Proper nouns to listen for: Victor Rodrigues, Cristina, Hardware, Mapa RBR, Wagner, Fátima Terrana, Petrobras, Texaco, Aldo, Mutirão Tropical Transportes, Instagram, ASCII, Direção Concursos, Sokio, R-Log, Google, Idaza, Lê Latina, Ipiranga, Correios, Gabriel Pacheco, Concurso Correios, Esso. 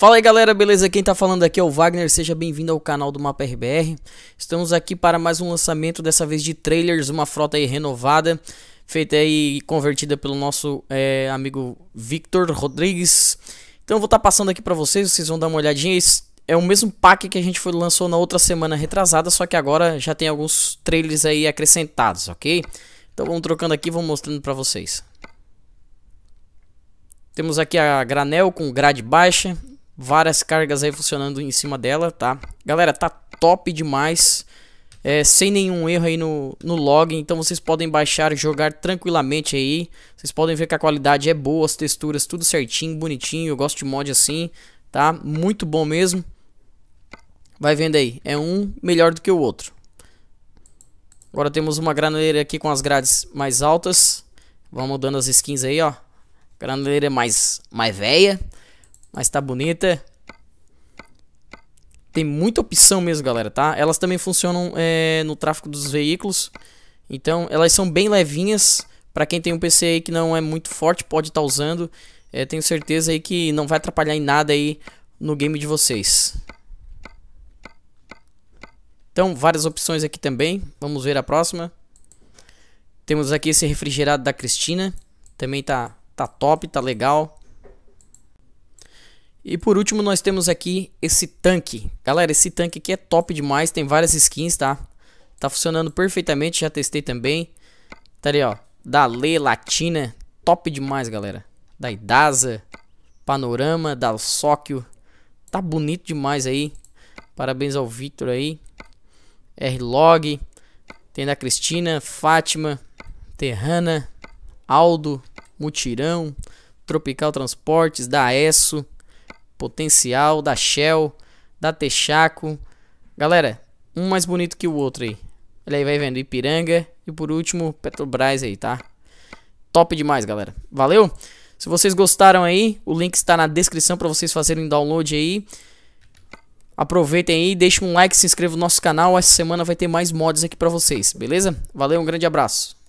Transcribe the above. Fala aí galera, beleza? Quem tá falando aqui é o Wagner, seja bem-vindo ao canal do Mapa RBR. Estamos aqui para mais um lançamento, dessa vez de trailers, uma frota aí renovada, feita aí e convertida pelo nosso amigo Victor Rodrigues. Então eu vou estar passando aqui para vocês, vocês vão dar uma olhadinha. Esse é o mesmo pack que a gente lançou na outra semana retrasada, só que agora já tem alguns trailers aí acrescentados, ok? Então vamos trocando aqui, vamos mostrando para vocês. Temos aqui a granel com grade baixa, várias cargas aí funcionando em cima dela, tá? Galera, tá top demais, sem nenhum erro aí no log, então vocês podem baixar e jogar tranquilamente aí. Vocês podem ver que a qualidade é boa, as texturas tudo certinho, bonitinho, eu gosto de mod assim, tá? Muito bom mesmo. Vai vendo aí, é um melhor do que o outro. Agora temos uma graneleira aqui com as grades mais altas, vamos mudando as skins aí, ó. Graneleira é mais velha, mas tá bonita. Tem muita opção mesmo, galera, tá? Elas também funcionam no tráfego dos veículos. Então, elas são bem levinhas. Pra quem tem um PC aí que não é muito forte, pode estar usando. Tenho certeza aí que não vai atrapalhar em nada aí no game de vocês. Então, várias opções aqui também. Vamos ver a próxima. Temos aqui esse refrigerado da Cristina. Também tá top, tá legal. E por último nós temos aqui esse tanque. Galera, esse tanque aqui é top demais, tem várias skins, tá? Tá funcionando perfeitamente, já testei também. Tá ali, ó, da Lê Latina, top demais, galera. Da Idaza, panorama, da Sokio. Tá bonito demais aí. Parabéns ao Victor aí. R-Log, tem da Cristina, Fátima Terrana, Aldo, Mutirão Tropical Transportes, da Esso, Potencial, da Shell, da Texaco. Galera, um mais bonito que o outro aí. Olha aí, vai vendo, Ipiranga e por último, Petrobras aí, tá? Top demais, galera. Valeu? Se vocês gostaram aí, o link está na descrição para vocês fazerem download aí. Aproveitem aí, deixem um like, se inscrevam no nosso canal. Essa semana vai ter mais mods aqui para vocês, beleza? Valeu, um grande abraço.